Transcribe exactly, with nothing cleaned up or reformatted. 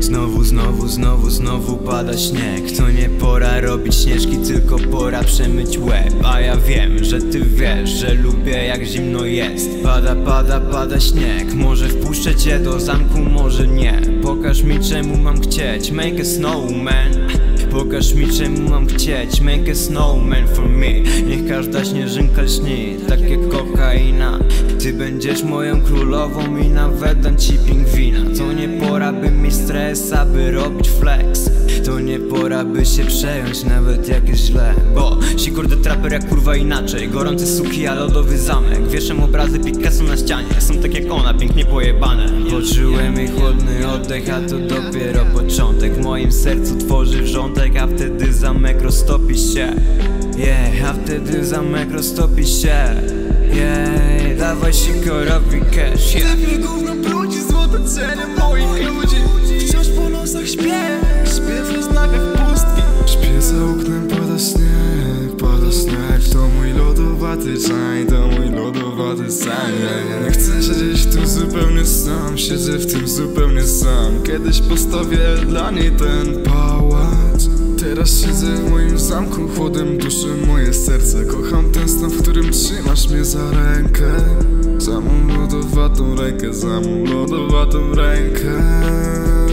Znowu, znowu, znowu, znowu pada śnieg. To nie pora robić śnieżki, tylko pora przemyć łeb. A ja wiem, że ty wiesz, że lubię jak zimno jest. Pada, pada, pada śnieg. Może wpuszczę cię do zamku, może nie. Pokaż mi czemu mam chcieć, make a snowman. Pokaż mi czemu mam chcieć, make a snowman for me. Niech każda śnieżynka lśni, tak jak kokaina. Ty będziesz moją królową i nawet dam ci pingwina. To nie pora by mieć stres, aby robić flex. To nie pora by się przejąć, nawet jak jest źle. Bo si kurde traper jak kurwa inaczej. Gorące suki, a lodowy zamek. Wieszę obrazy Picasso na ścianie. Są tak jak ona, pięknie pojebane. Poczułem jej chłodny oddech, a to dopiero początek. W moim sercu tworzy wrzątek, a wtedy zamek roztopi się. Yeah, a wtedy zamek roztopi się. Yeah, dawaj sikorowi cash. Yeah. Lepiej gówno brudzi, złota ceny moich ludzi. Wciąż po nosach śpię, śpię w znakach pustki. Śpię za oknem, pada śnieg, pada śnieg. To mój lodowaty dzień, to mój lodowaty dzień. Nie chcę siedzieć tu zupełnie sam, siedzę w tym zupełnie sam. Kiedyś postawię dla niej ten pałac. Teraz siedzę w moim zamku, chłodem duszy moje serce. Kocham ten stan, w którym trzymasz mnie za rękę. Za mą lodowatą rękę, za mą lodowatą rękę.